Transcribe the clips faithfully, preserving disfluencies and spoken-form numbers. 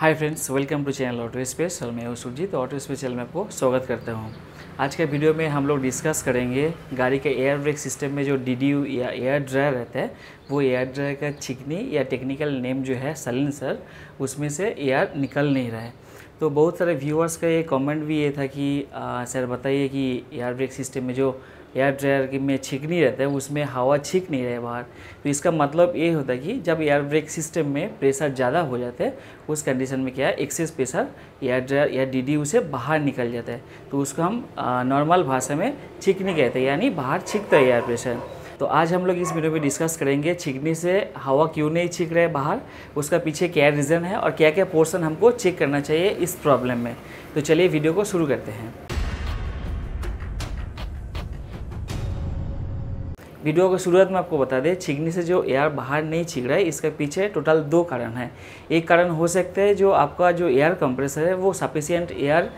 Hi friends, welcome to channel auto space. मैं हूं Surjit, auto space channel में आपको स्वागत करता हूं। आज के वीडियो में हम लोग डिस्कस करेंगे गाड़ी के एयर ब्रेक सिस्टम में जो डीडीयू या एयर ड्रायर रहता है, वो एयर ड्रायर का चिकनी या टेक्निकल नेम जो है साइलेंसर, उसमें से एयर निकल नहीं रहा है। तो बहुत सारे व्यूअर्स का ये कमेंट भी ये था कि आ, सर बताइए कि एयर ब्रेक सिस्टम में जो एयर ड्रायर में छिकनी रहता है उसमें हवा छिक नहीं रहे बाहर, तो इसका मतलब ये होता है कि जब एयर ब्रेक सिस्टम में प्रेशर ज़्यादा हो जाता है उस कंडीशन में क्या है, एक्सेस प्रेशर एयर ड्रायर या डीडीयू से बाहर निकल जाता है, तो उसको हम नॉर्मल भाषा में छिकनी कहते हैं, यानी बाहर छिकता है एयर प्रेशर। तो आज हम लोग इस वीडियो में डिस्कस करेंगे छिकनी से हवा क्यों नहीं छिक रहे बाहर, उसका पीछे क्या रीज़न है और क्या क्या पोर्शन हमको चेक करना चाहिए इस प्रॉब्लम में। तो चलिए वीडियो को शुरू करते हैं। वीडियो की शुरुआत में आपको बता दें, छिकनी से जो एयर बाहर नहीं छिक रहा है इसके पीछे टोटल दो कारण है। एक कारण हो सकता है जो आपका जो एयर कंप्रेसर है वो सफिशिएंट एयर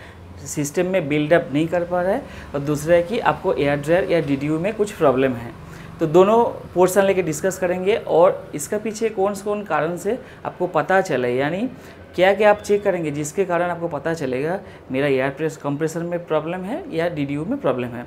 सिस्टम में बिल्डअप नहीं कर पा रहा है, और दूसरा है कि आपको एयर ड्रायर या डीडीयू में कुछ प्रॉब्लम है। तो दोनों पोर्शन लेके डिस्कस करेंगे और इसका पीछे कौन कौन कारण से आपको पता चले, यानी क्या क्या आप चेक करेंगे जिसके कारण आपको पता चलेगा मेरा एयर प्रेस कंप्रेसर में प्रॉब्लम है या डीडीयू में प्रॉब्लम है।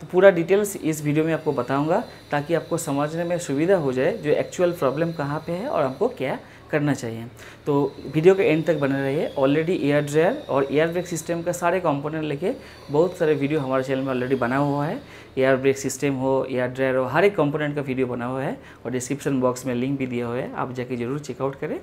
तो पूरा डिटेल्स इस वीडियो में आपको बताऊंगा ताकि आपको समझने में सुविधा हो जाए जो एक्चुअल प्रॉब्लम कहाँ पे है और हमको क्या करना चाहिए। तो वीडियो के एंड तक बने रहिए। ऑलरेडी एयर ड्रायर और एयर ब्रेक सिस्टम का सारे कंपोनेंट लेके बहुत सारे वीडियो हमारे चैनल में ऑलरेडी बना हुआ है। एयर ब्रेक सिस्टम हो, एयर ड्रायर हो, हर एक कंपोनेंट का वीडियो बना हुआ है और डिस्क्रिप्शन बॉक्स में लिंक भी दिया हुआ है, आप जाके जरूर चेकआउट करें।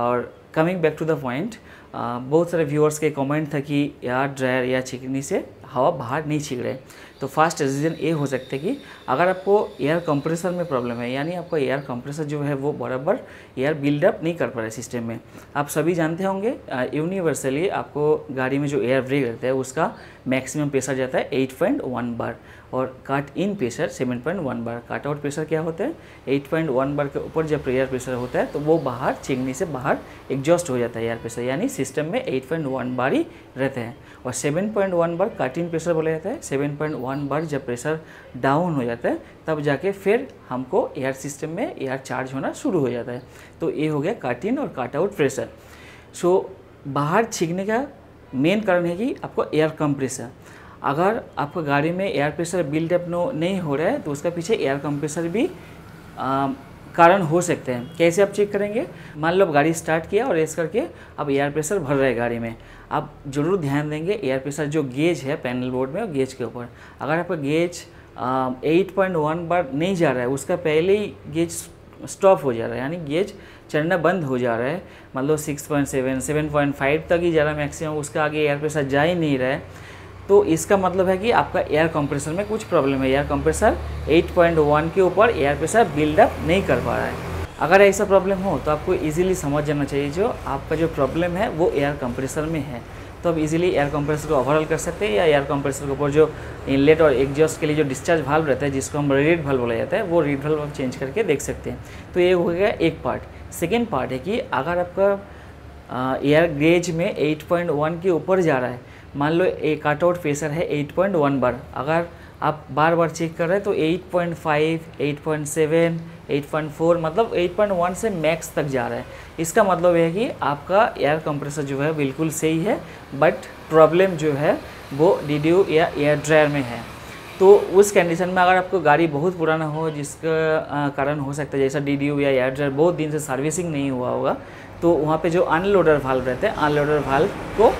और coming back to the point, बहुत सारे व्यूअर्स के कमेंट था कि एयर ड्रायर या छिकनी से हवा बाहर नहीं छिक रहे। तो फर्स्ट रीज़न ये हो सकता है कि अगर आपको एयर कंप्रेसर में प्रॉब्लम है, यानी आपका एयर कंप्रेसर जो है वो बराबर एयर बिल्डअप नहीं कर पा रहा है सिस्टम में। आप सभी जानते होंगे यूनिवर्सली आपको गाड़ी में जो एयर ब्रेक रहता है उसका मैक्सिमम प्रेशर जाता है एट पॉइंट वन बार और cut in pressure seven point one bar. Cut out pressure क्या होता है, एट पॉइंट वन बार के ऊपर जब एयर प्रेशर होता है तो वो बाहर छिकनी से बाहर एग्जॉस्ट हो जाता है एयर प्रेशर, यानी सिस्टम में एट पॉइंट वन बार ही रहते हैं। और seven point one bar cut in pressure बोला जाता है। सेवन पॉइंट वन बार जब प्रेशर डाउन हो जाता है तब जाके फिर हमको एयर सिस्टम में एयर चार्ज होना शुरू हो जाता है। तो ये हो गया कट इन और कट आउट प्रेशर। सो बाहर छिकने का मेन कारण है कि आपको एयर कंप्रेसर, अगर आपका गाड़ी में एयर प्रेशर बिल्डअप नो नहीं हो रहा है तो उसका पीछे एयर कंप्रेसर भी आ, कारण हो सकते हैं। कैसे आप चेक करेंगे, मान लो आप गाड़ी स्टार्ट किया और रेस करके अब एयर प्रेशर भर रहा है गाड़ी में, आप जरूर ध्यान देंगे एयर प्रेशर जो गेज है पैनल बोर्ड में और गेज के ऊपर, अगर आपका gauge eight point one bar नहीं जा रहा है, उसका पहले ही गेज स्टॉप हो जा रहा है, यानी गेज चलना बंद हो जा रहा है, मतलब six point seven, seven point five तक ही जा रहा है मैक्सिमम, उसका आगे एयर प्रेशर जा ही नहीं रहा है, तो इसका मतलब है कि आपका एयर कंप्रेसर में कुछ प्रॉब्लम है। Air compressor eight point one के ऊपर एयर प्रेशर बिल्डअप नहीं कर पा रहा है। अगर ऐसा प्रॉब्लम हो तो आपको इजीली समझ जाना चाहिए जो आपका जो प्रॉब्लम है वो एयर कंप्रेसर में है, तो आप इजीली एयर कंप्रेसर को ओवरऑल कर सकते हैं, या एयर कंप्रेसर के ऊपर जो इनलेट और एग्जॉस्ट के लिए जो डिस्चार्ज वाल्व रहता है जिसको हम रीड वाल्व बोला जाता है, वो रीड वाल्व आप चेंज करके देख सकते हैं। तो ये हो गया एक पार्ट। सेकेंड पार्ट है कि अगर आपका एयर गेज में एट पॉइंट वन के ऊपर जा रहा है, मान लो एक कट आउट प्रेशर है एट पॉइंट वन बार, अगर आप बार बार चेक कर रहे हैं तो eight point five, eight point seven, eight point four, मतलब एट पॉइंट वन से मैक्स तक जा रहा है, इसका मतलब है कि आपका एयर कंप्रेसर जो है बिल्कुल सही है, बट प्रॉब्लम जो है वो डीडीयू या एयर ड्रायर में है। तो उस कंडीशन में अगर आपको गाड़ी बहुत पुराना हो, जिसका कारण हो सकता है जैसा डीडीयू या एयर ड्रायर बहुत दिन से सर्विसिंग नहीं हुआ होगा, तो वहाँ पर जो अनलोडर वाल्व रहते हैं, अनलोडर वाल्व को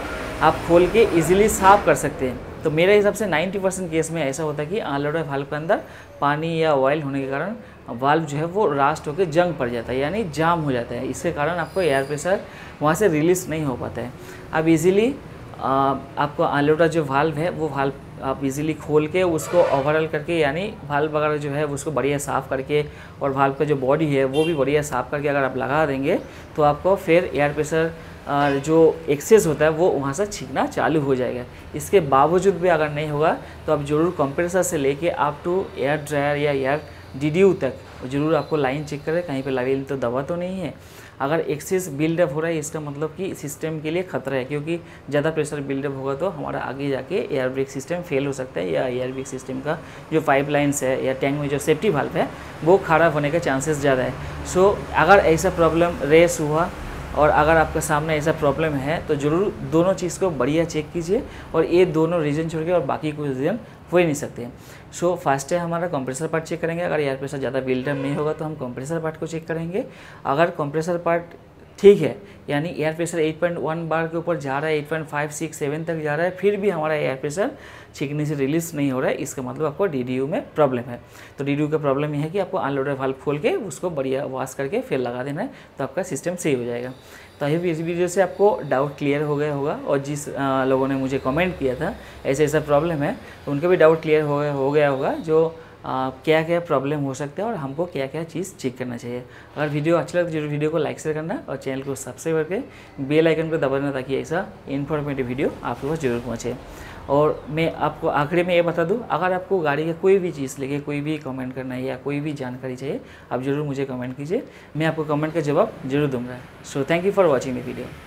आप खोल के इजीली साफ कर सकते हैं। तो मेरे हिसाब से नाइंटी परसेंट केस में ऐसा होता है कि अनलोडर वाल्व के अंदर पानी या ऑयल होने के कारण वाल्व जो है वो रास्ट होकर जंग पड़ जाता है, यानी जाम हो जाता है, इसके कारण आपको एयर प्रेशर वहाँ से रिलीज नहीं हो पाता है। अब इजीली आपको अनलोडर जो वाल्व है वो वाल्व आप इजीली खोल के उसको ओवरऑल करके, यानी वाल्व वगैरह जो है उसको बढ़िया साफ़ करके और वाल्व का जो बॉडी है वो भी बढ़िया साफ़ करके अगर आप लगा देंगे तो आपको फिर एयर प्रेशर जो एक्सेस होता है वो वहाँ से छिकना चालू हो जाएगा। इसके बावजूद भी अगर नहीं होगा तो आप ज़रूर कंप्रेसर से लेके आप टू एयर ड्रायर या एयर डीडीयू तक ज़रूर आपको लाइन चेक करें, कहीं पे लाइन तो दबा तो नहीं है। अगर एक्सेस बिल्डअप हो रहा है इसका मतलब कि सिस्टम के लिए खतरा है, क्योंकि ज़्यादा प्रेशर बिल्डअप होगा तो हमारा आगे जाके एयर ब्रेक सिस्टम फेल हो सकता है, या एयर ब्रेक सिस्टम का जो पाइपलाइंस है या टैंक में जो सेफ्टी वाल्व है वो खराब होने का चांसेस ज़्यादा है। सो अगर ऐसा प्रॉब्लम रेस हुआ और अगर आपके सामने ऐसा प्रॉब्लम है तो ज़रूर दोनों चीज़ को बढ़िया चेक कीजिए और ये दोनों रीजन छोड़ के और बाकी कोई रीजन हो ही नहीं सकते हैं। सो फर्स्ट है हमारा कंप्रेसर पार्ट चेक करेंगे, अगर एयर प्रेशर ज़्यादा बिल्डअप नहीं होगा तो हम कंप्रेसर पार्ट को चेक करेंगे। अगर कंप्रेसर पार्ट ठीक है यानी air pressure eight point one bar के ऊपर जा रहा है, eight point five six seven तक जा रहा है, फिर भी हमारा एयर प्रेशर छिकने से रिलीज नहीं हो रहा है, इसका मतलब आपको डीडीयू में प्रॉब्लम है। तो डीडीयू का प्रॉब्लम यह है कि आपको अनलोडर वाल्व खोल के उसको बढ़िया वॉश करके फिर लगा देना है, तो आपका सिस्टम सही हो जाएगा। तो ये वीडियो से आपको डाउट क्लियर हो गया होगा, और जिस लोगों ने मुझे कमेंट किया था ऐसे ऐसा प्रॉब्लम है तो उनका भी डाउट क्लियर हो, हो गया होगा जो Uh, क्या क्या प्रॉब्लम हो सकता है और हमको क्या क्या चीज़ चेक करना चाहिए। अगर वीडियो अच्छा लगे तो जरूर वीडियो को लाइक शेयर करना और चैनल को सब्सक्राइब करके बेल आइकन को दबाना ताकि ऐसा इन्फॉर्मेटिव वीडियो आपके पास जरूर पहुंचे। और मैं आपको आखिरी में ये बता दूं, अगर आपको गाड़ी का कोई भी चीज़ लेके कोई भी कमेंट करना है या कोई भी जानकारी चाहिए आप ज़रूर मुझे कमेंट कीजिए, मैं आपको कमेंट का जवाब जरूर दूँगा। So thank you for watching the video.